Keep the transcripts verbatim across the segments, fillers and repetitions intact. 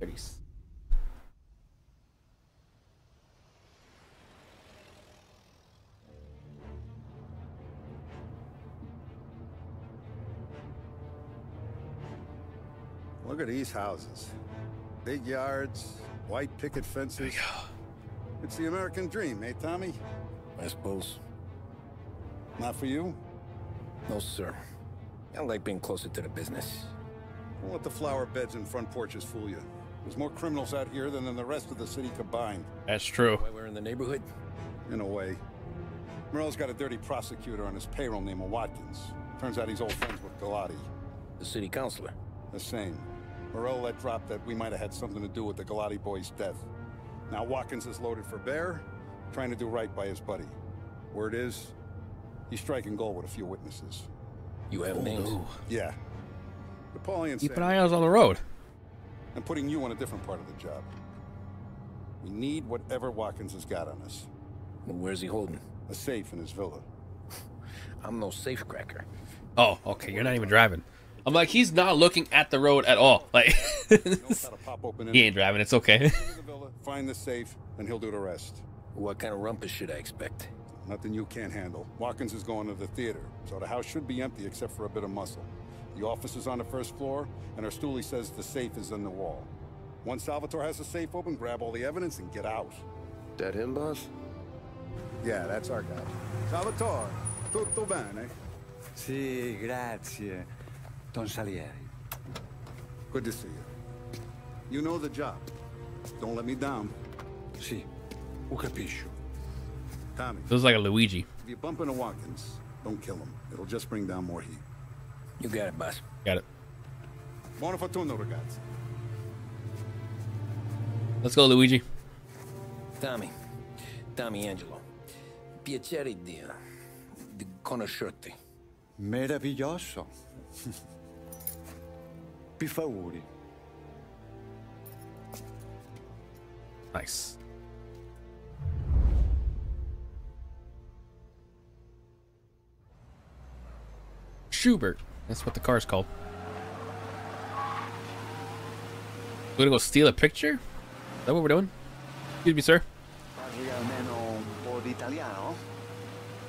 Greece. Look at these houses. Big yards, white picket fences. It's the American dream, eh, Tommy? I suppose. Not for you? No, sir. I don't like being closer to the business. Don't let the flower beds and front porches fool you. There's more criminals out here than in the rest of the city combined. That's true. Why we're in the neighborhood? In a way. Merle's got a dirty prosecutor on his payroll named Watkins. Turns out he's old friends with Galati. The city councilor? The same. Morell let drop that we might have had something to do with the Galati boy's death. Now Watkins is loaded for bear, trying to do right by his buddy. Word is, he's striking gold with a few witnesses. You have names? Yeah. Napoleon said, keep an eye out on the road. I'm putting you on a different part of the job. We need whatever Watkins has got on us. Well, where's he holding? A safe in his villa. I'm no safecracker. Oh, okay. You're not even driving. I'm like, he's not looking at the road at all. Like, he ain't driving. It's okay. Find the safe, and he'll do the rest. What kind of rumpus should I expect? Nothing you can't handle. Watkins is going to the theater, so the house should be empty except for a bit of muscle. The office is on the first floor, and our stoolie says the safe is in the wall. Once Salvatore has the safe open, grab all the evidence and get out. That him, boss? Yeah, that's our guy. Salvatore, tutto bene? Sì, grazie. Don Salieri. Good to see you. You know the job. Don't let me down. Sì, ho capiscio. Tommy. Feels like a Luigi. If you bump into Watkins, don't kill him. It'll just bring down more heat. You got it, boss. Got it. Buona fortuna, ragazzi. Let's go, Luigi. Tommy. Tommy Angelo. Piacere di di conoscerti. Meraviglioso. Pi favori. Nice. Schubert. That's what the car's called. We're gonna go steal a picture? Is that what we're doing? Excuse me, sir. Parli almeno un po' di italiano?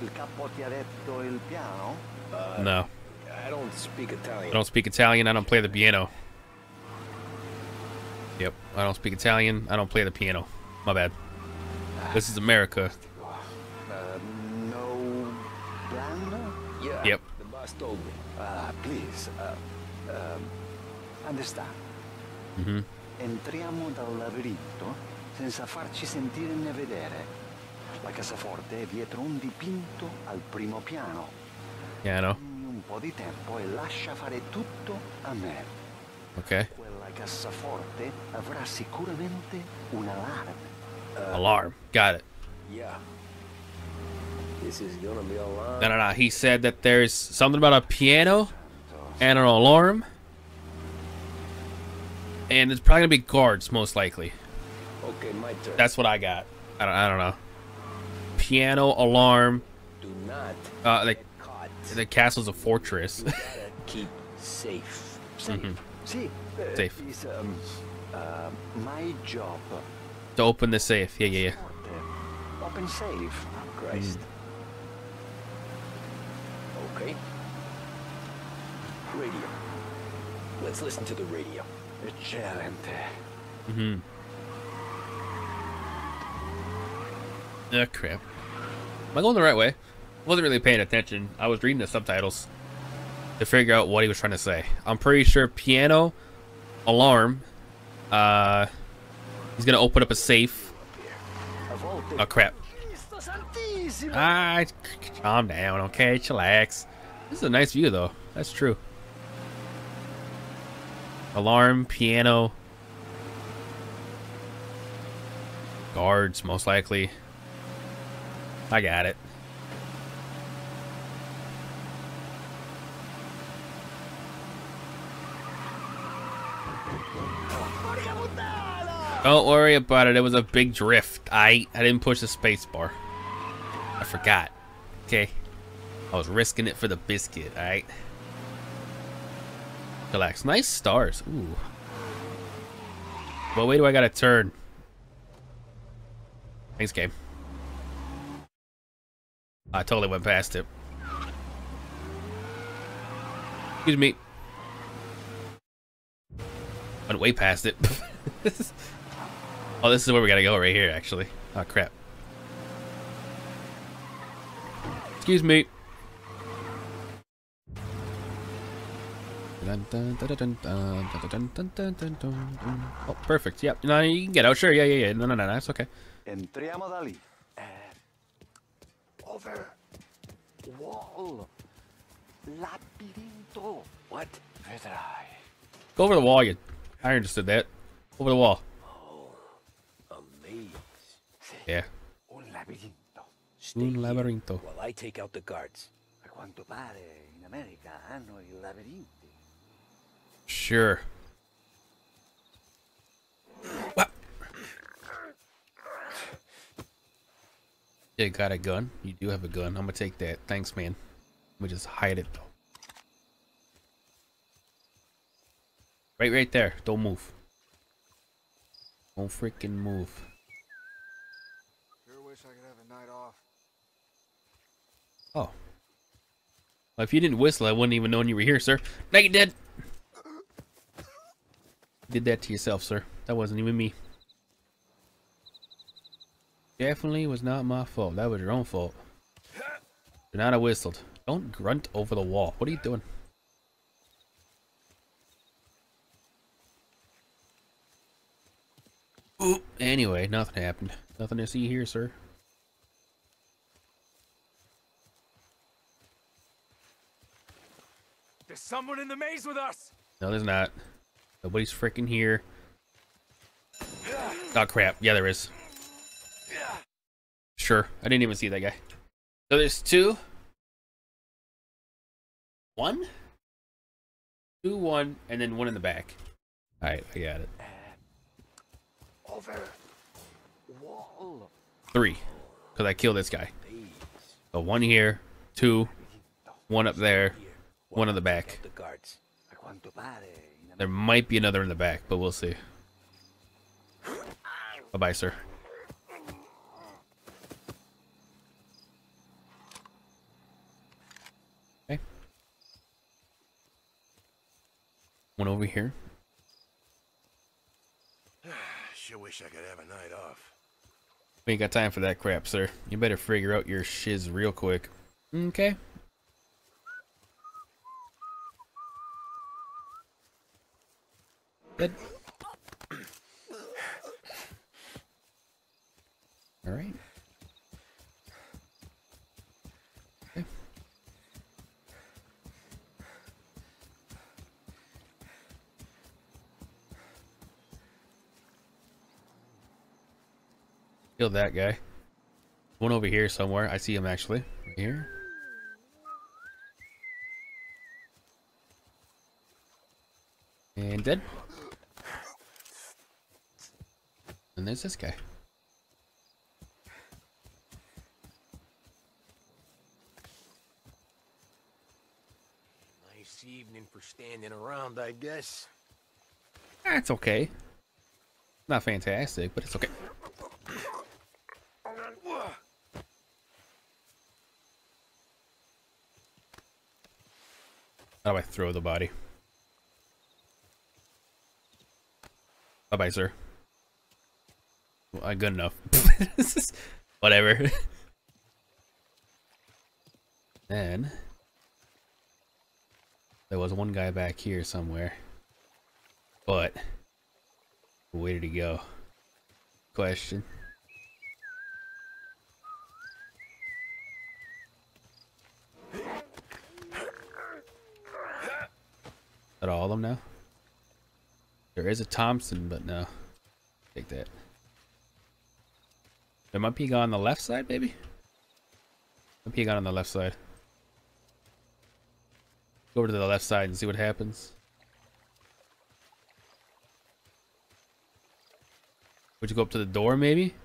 Il capo ti ha detto il piano? No. I don't speak Italian. I don't speak Italian. I don't play the piano. Yep. I don't speak Italian. I don't play the piano. My bad. This is America. Uh, no brand? Yeah. Yep. The boss told me. Uh, please. Uh, uh, understand. Mm-hmm. Entriamo dal labirinto senza farci sentire né vedere. La cassaforte è dietro un dipinto al primo piano. Yeah, I know. Okay. Alarm. Got it. Yeah. This is gonna be alarm. No, no, no. He said that there's something about a piano and an alarm, and it's probably gonna be guards, most likely. Okay, my turn. That's what I got. I don't. I don't know. Piano, alarm. Do not. Uh, like. The castle's a fortress. Keep safe. Safe. Mm-hmm. uh, safe. Is, um, uh, my job. To open the safe. Yeah, yeah, yeah. Open safe. Christ. Mm. Okay. Radio. Let's listen to the radio. Eccellente. Mm-hmm. Oh, crap. Am I going the right way? Wasn't really paying attention. I was reading the subtitles to figure out what he was trying to say. I'm pretty sure piano, alarm, uh, he's gonna open up a safe. Oh crap. Alright, calm down, okay, chillax. This is a nice view though, that's true. Alarm, piano, guards most likely. I got it. Don't worry about it. It was a big drift. I I didn't push the space bar. I forgot. Okay. I was risking it for the biscuit. All right. Relax. Nice stars. Ooh. But wait, do I got a turn? Thanks, game. I totally went past it. Excuse me. Went way past it. Oh, this is where we gotta go right here, actually. Oh, crap. Excuse me. Oh, perfect. Yep. No, you can get out. Sure. Yeah, yeah, yeah. No, no, no, no. It's okay. Entriamo da lì. Over. Wall. Labirinto. What? Vedrai. Go over the wall. You. I understood that. Over the wall. Oh, amazing. Yeah. Un labirinto. Un labirinto. While I take out the guards. A quanto pare in America hanno il labirinto. Sure. What? You got a gun? You do have a gun. I'm gonna take that. Thanks, man. Let me just hide it though. Right, right there. Don't move. Don't freaking move. Sure wish I could have a night off. Oh. Well, if you didn't whistle, I wouldn't even know you were here, sir. Now you did. Did that to yourself, sir. That wasn't even me. Definitely was not my fault. That was your own fault. You're not a whistled. Don't grunt over the wall. What are you doing? Ooh. Anyway, nothing happened. Nothing to see here, sir. There's someone in the maze with us. No, there's not. Nobody's freaking here. Oh crap. Yeah, there is. Sure. I didn't even see that guy. So there's two. One? Two, one, and then one in the back. Alright, I got it. Over. Wall. Three. Because I killed this guy. So one here, two, one up there, one in the back. There might be another in the back, but we'll see. Bye-bye, sir. Okay. One over here. Sure wish I could have a night off. We ain't got time for that crap, sir. You better figure out your shiz real quick. Okay. Good. All right. Okay. Killed that guy. One over here somewhere. I see him actually. Right here. And dead. And there's this guy. Nice evening for standing around, I guess. That's okay. Not fantastic, but it's okay. How do I throw the body? Bye bye, sir. Well, good enough. Whatever. Then there was one guy back here somewhere, but where did he go? Question. Is that all of them now? There is a Thompson, but no. Take that. There might be a guy on the left side, maybe? Might be a guy on the left side. Go over to the left side and see what happens. Would you go up to the door, maybe?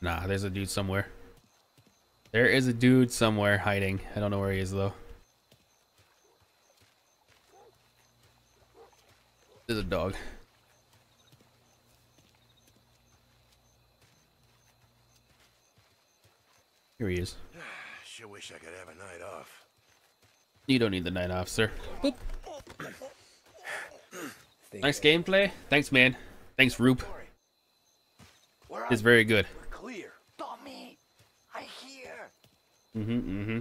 Nah, there's a dude somewhere. There is a dude somewhere hiding. I don't know where he is, though. There's a dog. Here he is. Sure wish I could have a night off. You don't need the night off, sir. Boop. Nice gameplay. Thanks, man. Thanks, Roop. It's very good. We're clear. Tommy, I hear. Mm-hmm, mm-hmm.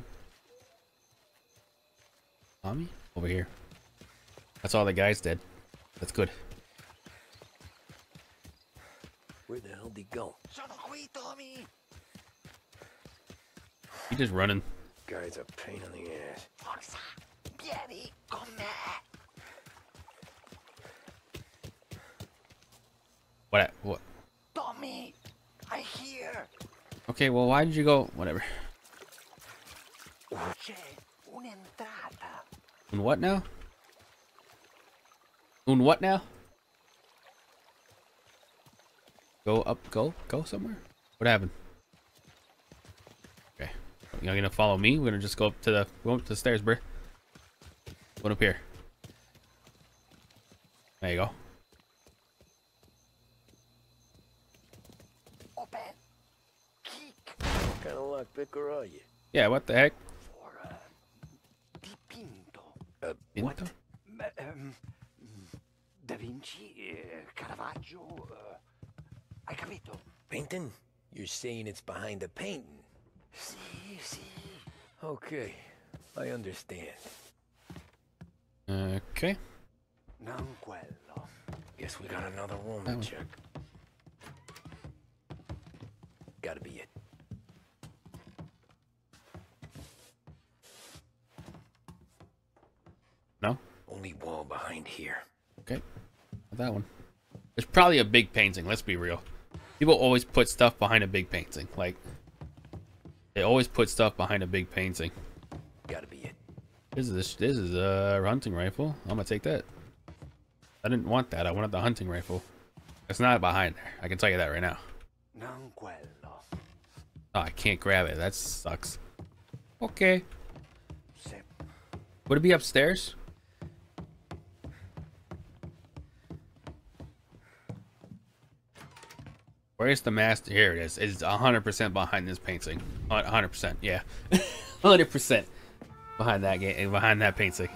Tommy? Over here. That's all the guy's dead. That's good. Where the hell did he go? Tommy! He's just running. Guy's a pain in the ass. Forza, vieni con me. What? What? Tommy, I hear. Okay, well, why did you go? Whatever. C'è un'entrata. Un what now? Un what now? Go up, go, go somewhere? What happened? Okay. You're gonna follow me? We're gonna just go up to the, go up to the stairs, bruh. What up here? There you go. Open. Geek. What kind of lock picker are you? Yeah, what the heck? For a dipinto. A what? Um, Da Vinci, uh, Caravaggio, uh, I capito. Painting? You're saying it's behind the painting. Si, si. Okay, I understand. Okay. Non quello. Guess we got another room to check. Gotta be it. No? Only wall behind here. Okay, not that one. There's probably a big painting. Let's be real. People always put stuff behind a big painting. Like they always put stuff behind a big painting. Gotta be it. This is this. This is a hunting rifle. I'm gonna take that. I didn't want that. I wanted the hunting rifle. It's not behind there. I can tell you that right now. Non quello. Oh, I can't grab it. That sucks. Okay. Would it be upstairs? Where's the master? Here it is. It's one hundred percent behind this painting. one hundred percent, yeah. one hundred percent behind that game, behind that painting.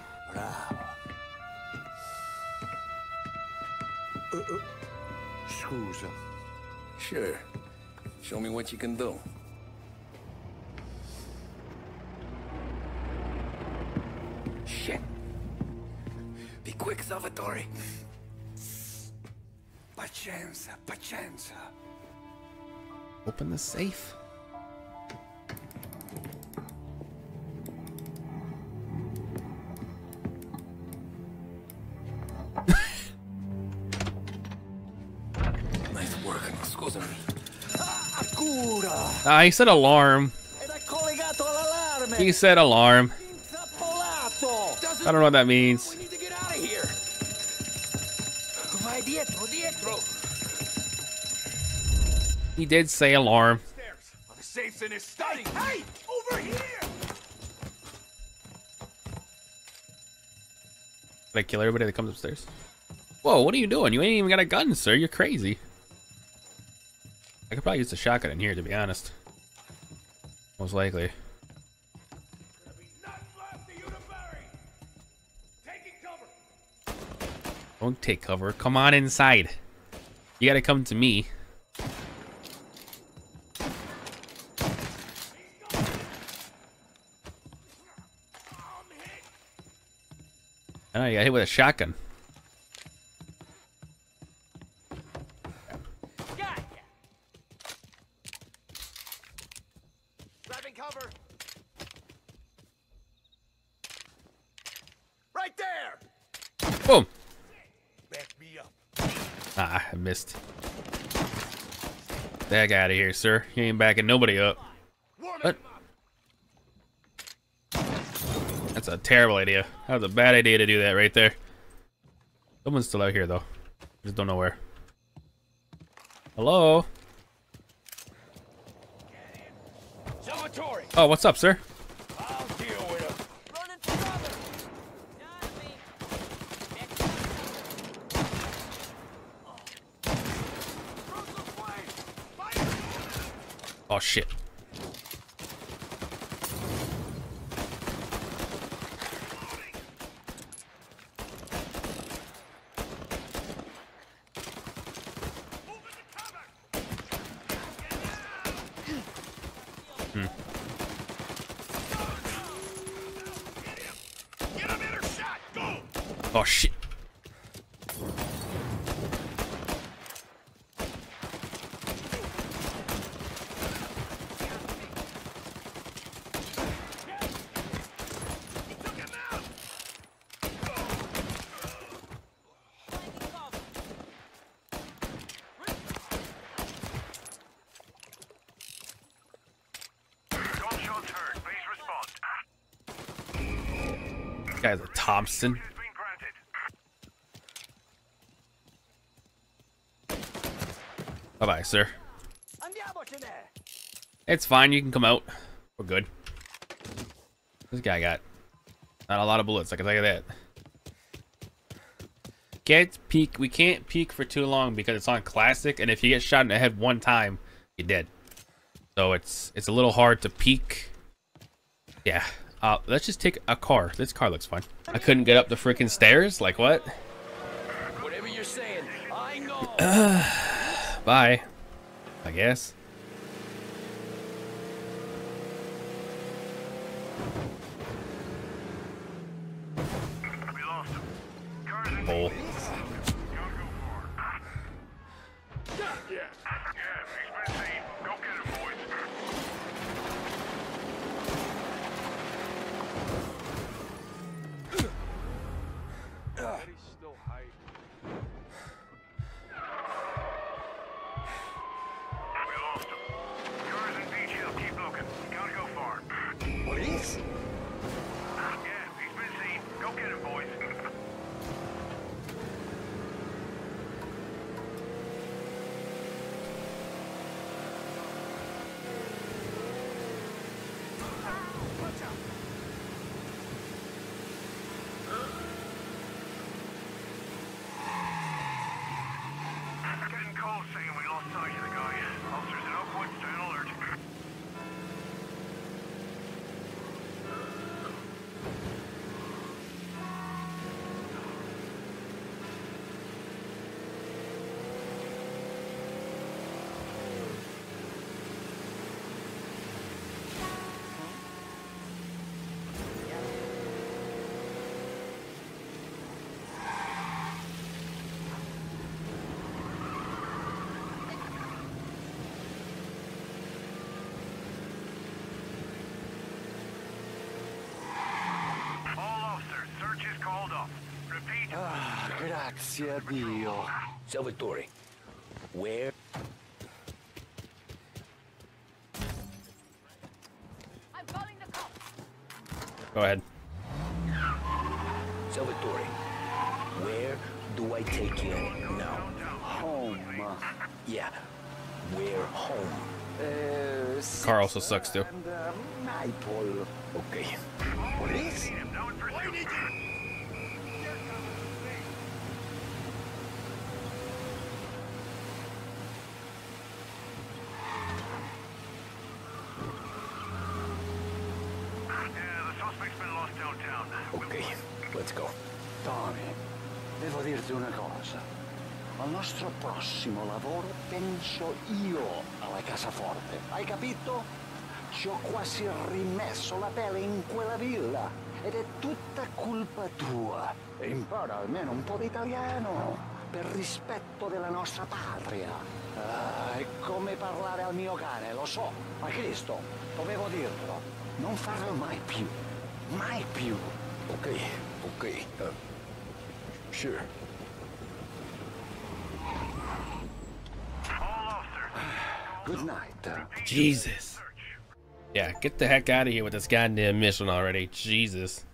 Scusa. Sure. Show me what you can do. Shit. Be quick, Salvatore. Pacenza, pacenza. Open the safe. Nice work, excuse me. Ah, he said alarm. He said alarm. I don't know what that means. We need to get out of here. He did say alarm. The safe's in his study. Hey, over here. Did I kill everybody that comes upstairs? Whoa, what are you doing? You ain't even got a gun, sir. You're crazy. I could probably use a shotgun in here, to be honest. Most likely. Don't take cover. Come on inside. You gotta come to me. Oh, you got hit with a shotgun. Gotcha. Grabbing cover. Right there. Boom. Ah, I missed. Back out of here, sir. You ain't backing nobody up. What? That's a terrible idea. That was a bad idea to do that right there. Someone's still out here, though. I just don't know where. Hello? Oh, what's up, sir? Oh, shit. Oh shit. This guy's a Thompson. Bye-bye, sir. It's fine. You can come out. We're good. This guy got not a lot of bullets. I can tell you that. Can't peek. We can't peek for too long because it's on classic, and if you get shot in the head one time, you're dead. So it's it's a little hard to peek. Yeah. Uh, let's just take a car. This car looks fine. I couldn't get up the freaking stairs. Like what? Whatever you're saying, I know. Bye, I guess. We lost him. Oh. Ah, grazie a Dio. Salvatore, where? I'm calling the cops. Go ahead. Salvatore, where do I take you now? Home. Yeah, where home? Uh, Car also sucks too. And, uh, my Paul. Okay. Police? Ok, let's go. Tommy, devo dirti una cosa. Al nostro prossimo lavoro penso io alla casaforte. Hai capito? Ci ho quasi rimesso la pelle in quella villa. Ed è tutta colpa tua. E impara almeno un po' di italiano, per rispetto della nostra patria. Ah, è come parlare al mio cane, lo so. Ma Cristo, dovevo dirlo. Non farlo mai più. Mai più. Ok, ok. Uh, sure. Good night. Jesus. Yeah, get the heck out of here with this goddamn mission already. Jesus.